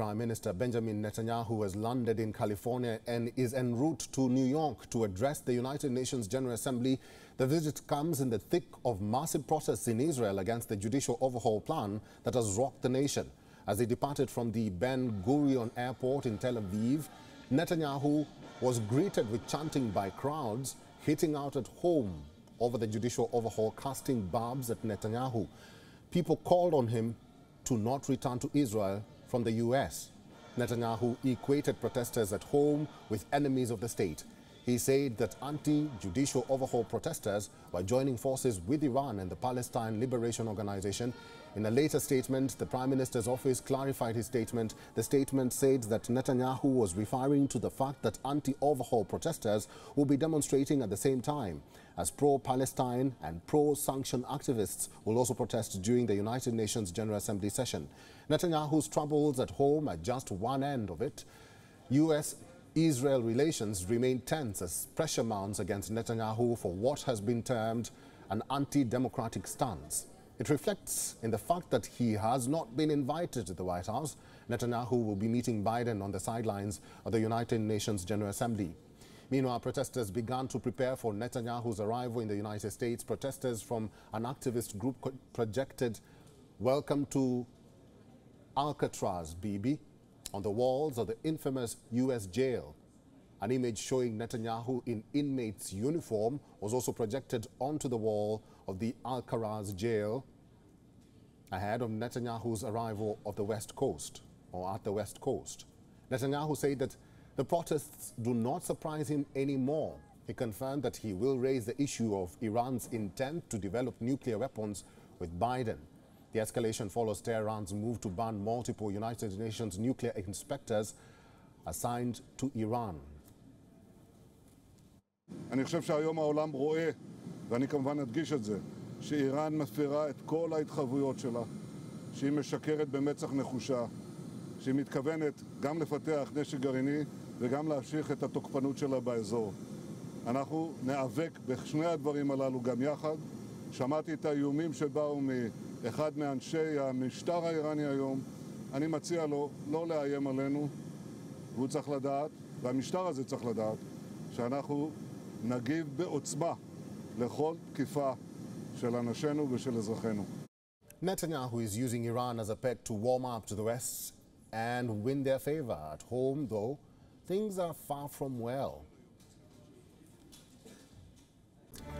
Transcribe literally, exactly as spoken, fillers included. Prime Minister Benjamin Netanyahu has landed in California and is en route to New York to address the United Nations General Assembly. The visit comes in the thick of massive protests in Israel against the judicial overhaul plan that has rocked the nation. As he departed from the Ben Gurion Airport in Tel Aviv, Netanyahu was greeted with chanting by crowds hitting out at home over the judicial overhaul, casting barbs at Netanyahu. People called on him to not return to Israel from the U S. Netanyahu equated protesters at home with enemies of the state. He said that anti-judicial overhaul protesters were joining forces with Iran and the Palestine Liberation Organization. In a later statement, the Prime Minister's office clarified his statement. The statement said that Netanyahu was referring to the fact that anti-overhaul protesters will be demonstrating at the same time as pro-Palestine and pro-sanction activists will also protest during the United Nations General Assembly session. Netanyahu's troubles at home are just one end of it. U S Israel relations remain tense as pressure mounts against Netanyahu for what has been termed an anti-democratic stance. It reflects in the fact that he has not been invited to the White House. Netanyahu will be meeting Biden on the sidelines of the United Nations General Assembly. Meanwhile, protesters began to prepare for Netanyahu's arrival in the United States. Protesters from an activist group projected "Welcome to Alcatraz, Bibi" on the walls of the infamous U S jail. An image showing Netanyahu in inmate's uniform was also projected onto the wall of the Al-Kharaz jail ahead of Netanyahu's arrival of the West Coast, or at the West Coast. Netanyahu said that the protests do not surprise him anymore. He confirmed that he will raise the issue of Iran's intent to develop nuclear weapons with Biden. The escalation follows Tehran's move to ban multiple United Nations nuclear inspectors assigned to Iran. אני חושב שהיום העולם רואה, ואני כמובן אדגיש את זה, שאיראן מפרה את כל ההתחייבויות שלה, שהיא משקרת במצח נחושה, שהיא מתכוונת גם לפתח נשק גרעיני וגם להמשיך את התוקפנות שלה באזור. אנחנו נאבק בשני הדברים הללו גם יחד. שמעתי את האיומים שבאו מאחד מאנשי המשטר האיראני היום. אני מציע לו לא לאיים עלינו, והוא צריך לדעת, והמשטר הזה צריך לדעת, שאנחנו נגיב בעוצמה לכל תקיפה של אנשינו ושל אזרחינו. Netanyahu is using Iran as a peg to warm up to the West and win their favor. At home, though, things are far from well.